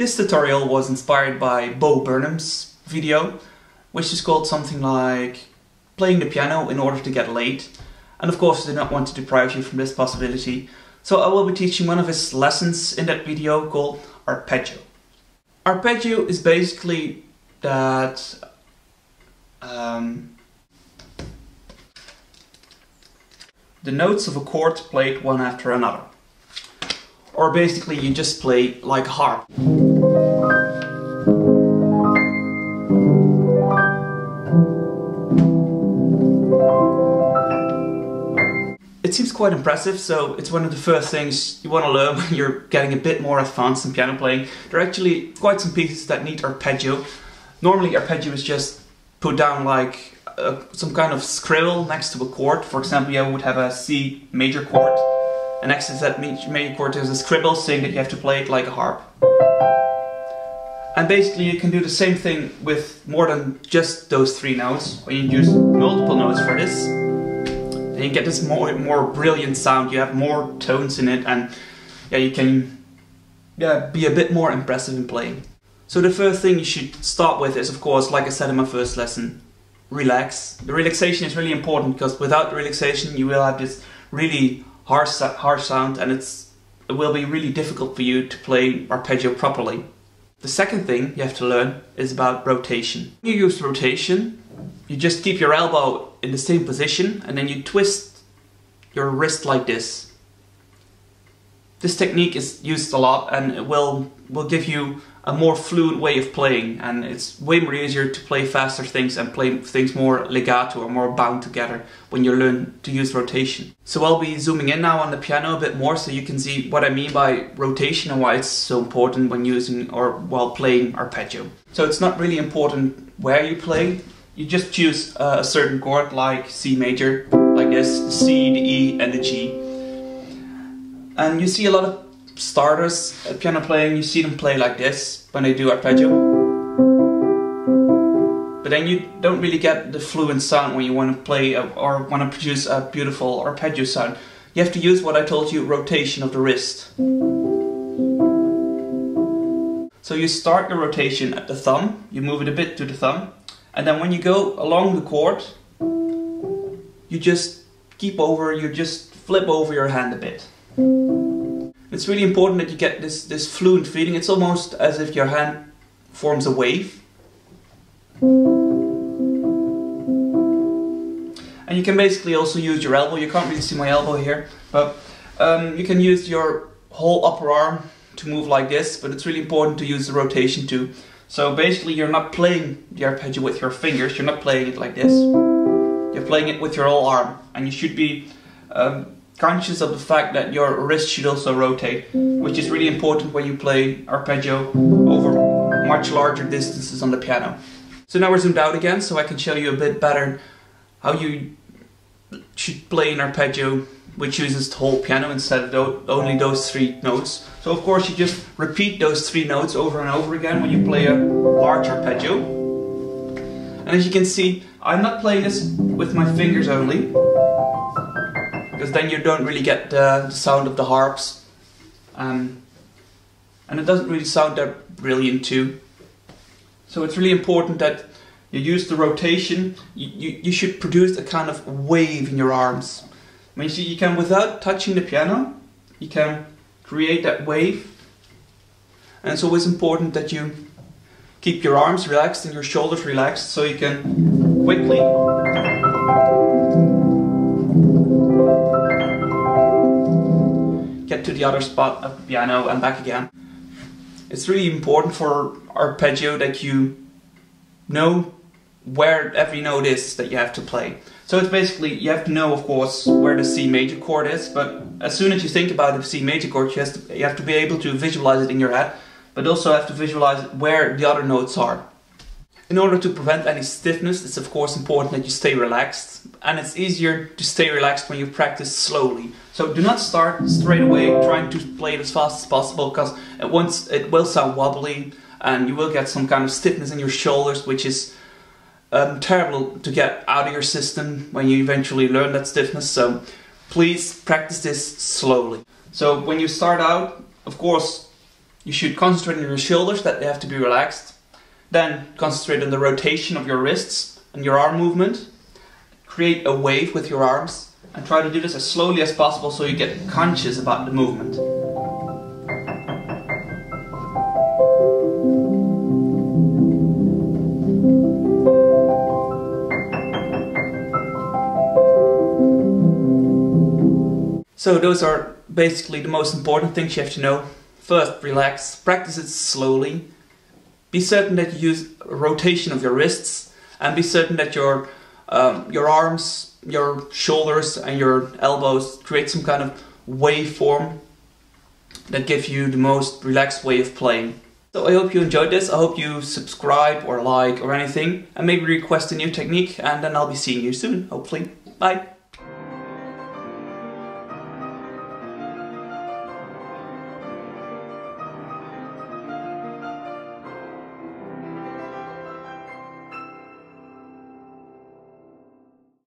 This tutorial was inspired by Bo Burnham's video, which is called something like playing the piano in order to get laid. And of course I did not want to deprive you from this possibility, so I will be teaching one of his lessons in that video called Arpeggio. Arpeggio is basically that the notes of a chord played one after another. Or basically you just play like a harp. It seems quite impressive, so it's one of the first things you want to learn when you're getting a bit more advanced in piano playing. There are actually quite some pieces that need arpeggio. Normally arpeggio is just put down like some kind of scribble next to a chord. For example, I would have a C major chord, and next to that major chord there's a scribble saying that you have to play it like a harp. And basically you can do the same thing with more than just those three notes. When you use multiple notes for this, then you get this more brilliant sound. You have more tones in it, and yeah, you can be a bit more impressive in playing. So the first thing you should start with is, of course, like I said in my first lesson, relax. The relaxation is really important, because without the relaxation you will have this really harsh sound, and it will be really difficult for you to play arpeggio properly. The second thing you have to learn is about rotation. When you use rotation, you just keep your elbow in the same position and then you twist your wrist like this. This technique is used a lot, and it will give you a more fluent way of playing, and it's way more easier to play faster things and play things more legato or more bound together when you learn to use rotation. So I'll be zooming in now on the piano a bit more so you can see what I mean by rotation and why it's so important when using or while playing arpeggio. So it's not really important where you play, you just choose a certain chord like C major, like this, the C, the E and the G. And you see a lot of starters at piano playing, you see them play like this when they do arpeggio, but then you don't really get the fluent sound when you want to play or want to produce a beautiful arpeggio sound. You have to use what I told you, rotation of the wrist. So you start your rotation at the thumb, you move it a bit to the thumb, and then when you go along the chord you just flip over your hand a bit. It's really important that you get this fluent feeling. It's almost as if your hand forms a wave. And you can basically also use your elbow. You can't really see my elbow here, but you can use your whole upper arm to move like this, but it's really important to use the rotation too. So basically you're not playing the arpeggio with your fingers, you're not playing it like this. You're playing it with your whole arm, and you should be conscious of the fact that your wrist should also rotate, which is really important when you play arpeggio over much larger distances on the piano. So now we're zoomed out again, so I can show you a bit better how you should play an arpeggio which uses the whole piano instead of only those three notes. So of course you just repeat those three notes over and over again when you play a large arpeggio. And as you can see, I'm not playing this with my fingers only, because then you don't really get the sound of the harps, and it doesn't really sound that brilliant too. So it's really important that you use the rotation. You should produce a kind of wave in your arms. I mean, you can, without touching the piano, you can create that wave, and it's always important that you keep your arms relaxed and your shoulders relaxed so you can quickly get to the other spot of the piano and back again. It's really important for arpeggio that you know where every note is that you have to play. So it's basically, you have to know, of course, where the C major chord is, but as soon as you think about the C major chord, you have to be able to visualize it in your head, but also have to visualize where the other notes are. In order to prevent any stiffness, it's of course important that you stay relaxed, and it's easier to stay relaxed when you practice slowly. So do not start straight away trying to play it as fast as possible, because it will sound wobbly and you will get some kind of stiffness in your shoulders, which is terrible to get out of your system when you eventually learn that stiffness. So please practice this slowly. So when you start out, of course, You should concentrate on your shoulders, that they have to be relaxed. Then concentrate on the rotation of your wrists and your arm movement. Create a wave with your arms and try to do this as slowly as possible so you get conscious about the movement. So those are basically the most important things you have to know. First, relax, practice it slowly. Be certain that you use a rotation of your wrists, and be certain that your arms, your shoulders and your elbows create some kind of waveform that gives you the most relaxed way of playing. So I hope you enjoyed this, I hope you subscribe or like or anything, and maybe request a new technique, and then I'll be seeing you soon, hopefully. Bye!